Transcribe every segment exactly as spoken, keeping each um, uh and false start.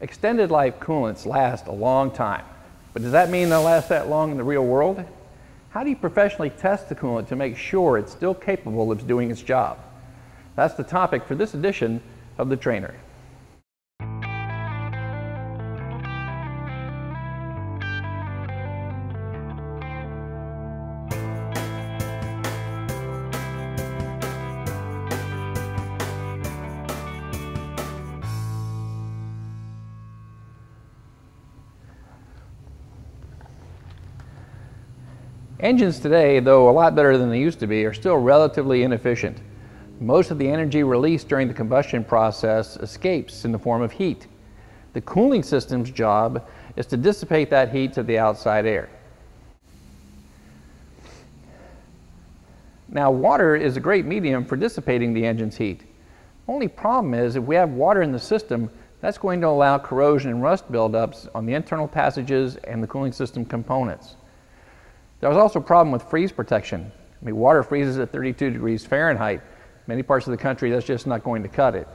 Extended life coolants last a long time, but does that mean they'll last that long in the real world? How do you professionally test the coolant to make sure it's still capable of doing its job? That's the topic for this edition of The Trainer. Engines today, though a lot better than they used to be, are still relatively inefficient. Most of the energy released during the combustion process escapes in the form of heat. The cooling system's job is to dissipate that heat to the outside air. Now, water is a great medium for dissipating the engine's heat. Only problem is, if we have water in the system, that's going to allow corrosion and rust buildups on the internal passages and the cooling system components. There was also a problem with freeze protection. I mean, water freezes at thirty-two degrees Fahrenheit. Many parts of the country, that's just not going to cut it.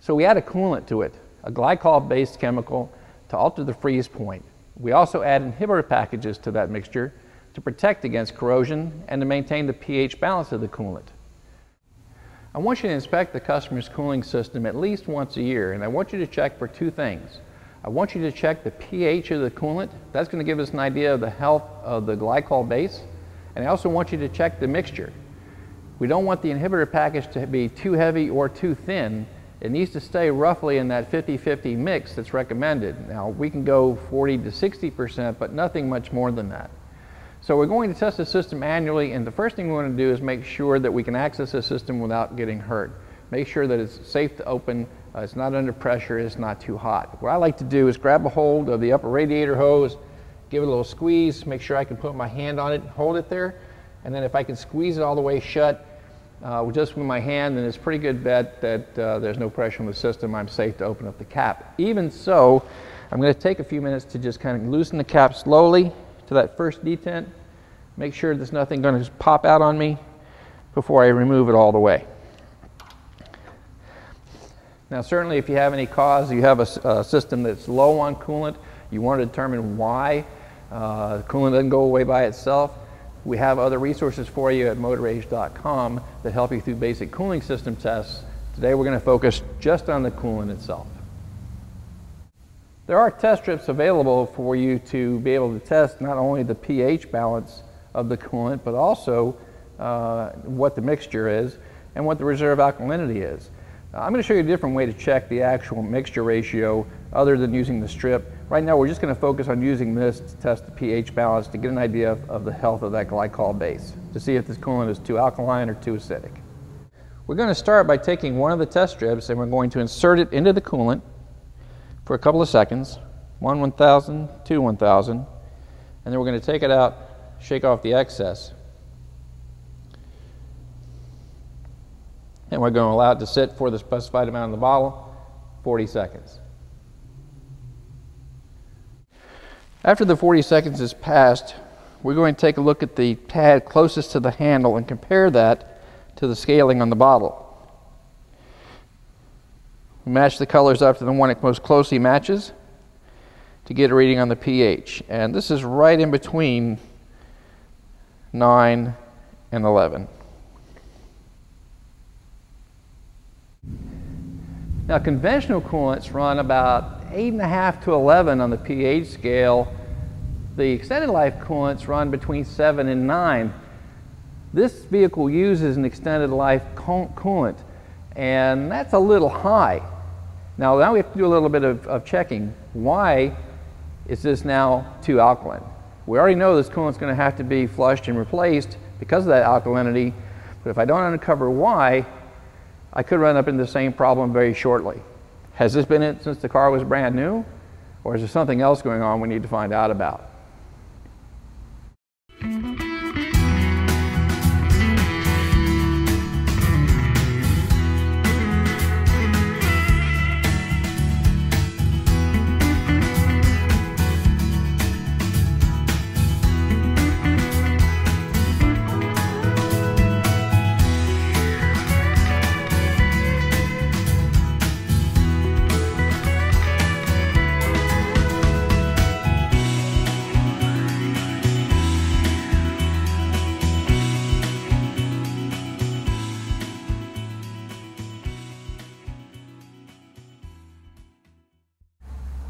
So we add a coolant to it, a glycol-based chemical, to alter the freeze point. We also add inhibitor packages to that mixture to protect against corrosion and to maintain the pH balance of the coolant. I want you to inspect the customer's cooling system at least once a year, and I want you to check for two things. I want you to check the pH of the coolant. That's going to give us an idea of the health of the glycol base. And I also want you to check the mixture. We don't want the inhibitor package to be too heavy or too thin. It needs to stay roughly in that fifty fifty mix that's recommended. Now, we can go forty to sixty percent, but nothing much more than that. So we're going to test the system annually, and the first thing we want to do is make sure that we can access the system without getting hurt. Make sure that it's safe to open, uh, it's not under pressure, it's not too hot. What I like to do is grab a hold of the upper radiator hose, give it a little squeeze, make sure I can put my hand on it, hold it there, and then if I can squeeze it all the way shut uh, just with my hand, then it's a pretty good bet that uh, there's no pressure on the system, I'm safe to open up the cap. Even so, I'm going to take a few minutes to just kind of loosen the cap slowly to that first detent, make sure there's nothing going to pop out on me before I remove it all the way. Now, certainly if you have any cause, you have a, a system that's low on coolant, you want to determine why uh, coolant doesn't go away by itself. We have other resources for you at Motor Age dot com that help you through basic cooling system tests. Today we're going to focus just on the coolant itself. There are test strips available for you to be able to test not only the pH balance of the coolant, but also uh, what the mixture is and what the reserve alkalinity is. I'm going to show you a different way to check the actual mixture ratio other than using the strip. Right now we're just going to focus on using this to test the pH balance to get an idea of, of the health of that glycol base to see if this coolant is too alkaline or too acidic. We're going to start by taking one of the test strips and we're going to insert it into the coolant for a couple of seconds, one one thousand, two one thousand, and then we're going to take it out, shake off the excess. And we're going to allow it to sit for the specified amount in the bottle, forty seconds. After the forty seconds is passed, we're going to take a look at the pad closest to the handle and compare that to the scaling on the bottle. We match the colors up to the one it most closely matches to get a reading on the pH. And this is right in between nine and eleven. Now, conventional coolants run about eight and a half to eleven on the pH scale. The extended life coolants run between seven and nine. This vehicle uses an extended life coolant, and that's a little high. Now, now we have to do a little bit of, of checking. Why is this now too alkaline? We already know this coolant's going to have to be flushed and replaced because of that alkalinity, but if I don't uncover why, I could run up into the same problem very shortly. Has this been it since the car was brand new? Or is there something else going on we need to find out about?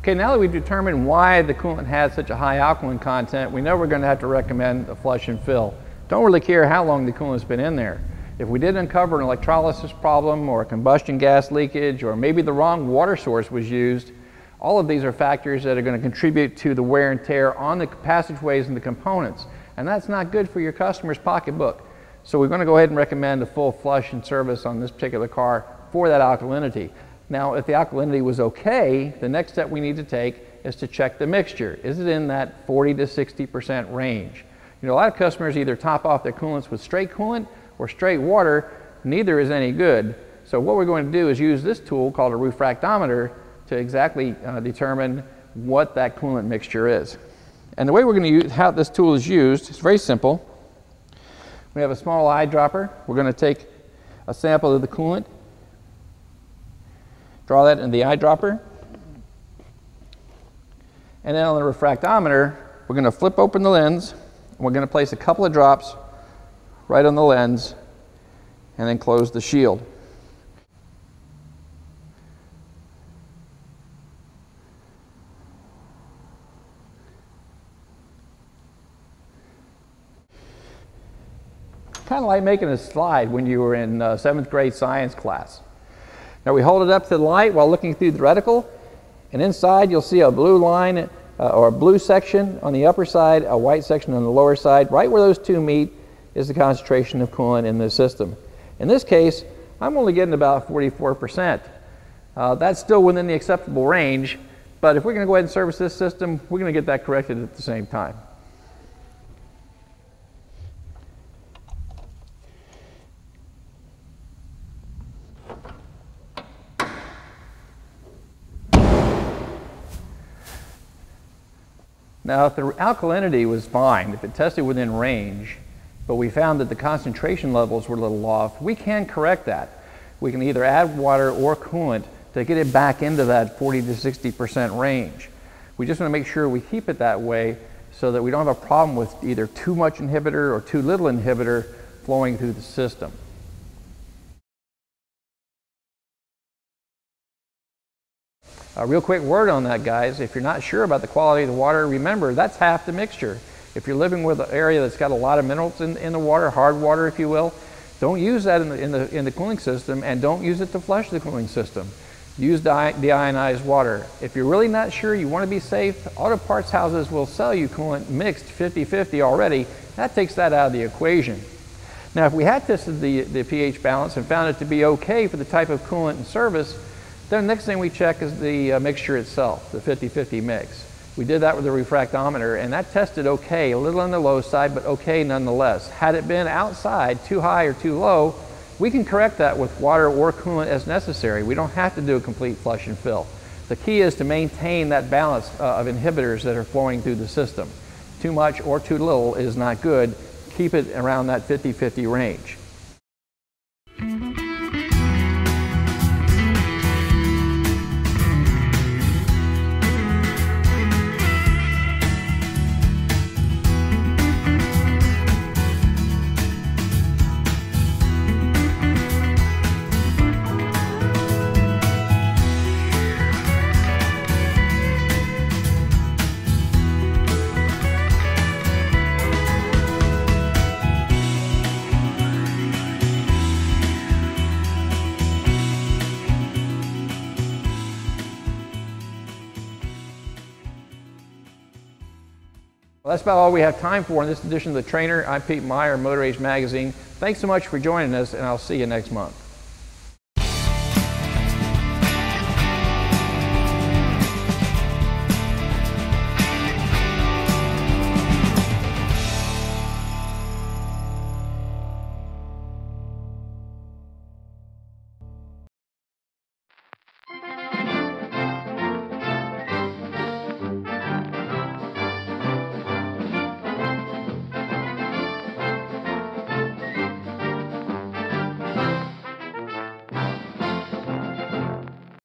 Okay, now that we've determined why the coolant has such a high alkaline content, we know we're going to have to recommend a flush and fill. Don't really care how long the coolant's been in there. If we did uncover an electrolysis problem or a combustion gas leakage, or maybe the wrong water source was used, all of these are factors that are going to contribute to the wear and tear on the passageways and the components. And that's not good for your customer's pocketbook. So we're going to go ahead and recommend a full flush and service on this particular car for that alkalinity. Now, if the alkalinity was okay, the next step we need to take is to check the mixture. Is it in that forty to sixty percent range? You know, a lot of customers either top off their coolants with straight coolant or straight water. Neither is any good. So what we're going to do is use this tool called a refractometer to exactly uh, determine what that coolant mixture is. And the way we're going to use how this tool is used is very simple. We have a small eyedropper. We're going to take a sample of the coolant, draw that in the eyedropper, and then on the refractometer, we're going to flip open the lens, and we're going to place a couple of drops right on the lens, and then close the shield. Kind of like making a slide when you were in uh, seventh grade science class. Now we hold it up to the light while looking through the reticle, and inside you'll see a blue line uh, or a blue section on the upper side, a white section on the lower side. Right where those two meet is the concentration of coolant in the system. In this case, I'm only getting about forty-four percent. Uh, that's still within the acceptable range, but if we're going to go ahead and service this system, we're going to get that corrected at the same time. Now, if the alkalinity was fine, if it tested within range, but we found that the concentration levels were a little off, we can correct that. We can either add water or coolant to get it back into that forty to sixty percent range. We just want to make sure we keep it that way so that we don't have a problem with either too much inhibitor or too little inhibitor flowing through the system. A real quick word on that, guys. If you're not sure about the quality of the water, remember that's half the mixture. If you're living with an area that's got a lot of minerals in, in the water, hard water if you will, don't use that in the, in the, in the cooling system, and don't use it to flush the cooling system. Use di deionized water. If you're really not sure, you want to be safe, auto parts houses will sell you coolant mixed fifty fifty already. That takes that out of the equation. Now, if we had tested the, the pH balance and found it to be okay for the type of coolant and service, then the next thing we check is the uh, mixture itself, the fifty fifty mix. We did that with the refractometer, and that tested okay, a little on the low side, but okay nonetheless. Had it been outside, too high or too low, we can correct that with water or coolant as necessary. We don't have to do a complete flush and fill. The key is to maintain that balance uh, of inhibitors that are flowing through the system. Too much or too little is not good. Keep it around that fifty fifty range. Well, that's about all we have time for in this edition of The Trainer. I'm Pete Meyer, MotorAge Magazine. Thanks so much for joining us, and I'll see you next month.